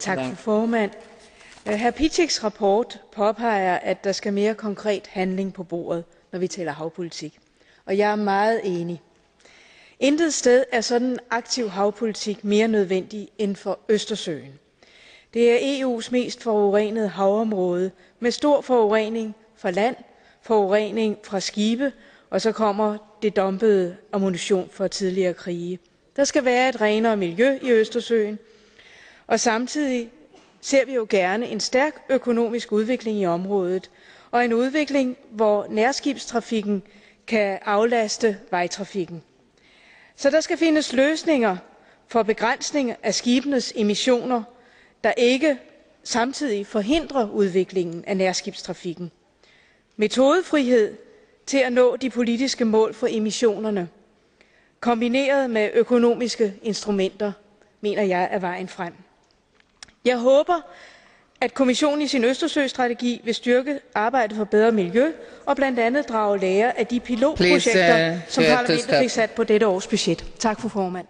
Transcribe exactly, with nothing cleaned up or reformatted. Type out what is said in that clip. Tak for formand. Herr Piecyks rapport påpeger, at der skal mere konkret handling på bordet, når vi taler havpolitik. Og jeg er meget enig. Intet sted er sådan en aktiv havpolitik mere nødvendig end for Østersøen. Det er E U's mest forurenede havområde med stor forurening fra land, forurening fra skibe, og så kommer det dumpede ammunition fra tidligere krige. Der skal være et renere miljø i Østersøen, og samtidig ser vi jo gerne en stærk økonomisk udvikling i området, og en udvikling, hvor nærskibstrafikken kan aflaste vejtrafikken. Så der skal findes løsninger for begrænsning af skibenes emissioner, der ikke samtidig forhindrer udviklingen af nærskibstrafikken. Metodefrihed til at nå de politiske mål for emissionerne, kombineret med økonomiske instrumenter, mener jeg er vejen frem. Jeg håber, at Kommissionen i sin Østersøstrategi vil styrke arbejdet for bedre miljø og blandt andet drage lære af de pilotprojekter, som parlamentet fik sat på dette års budget. Tak for formand.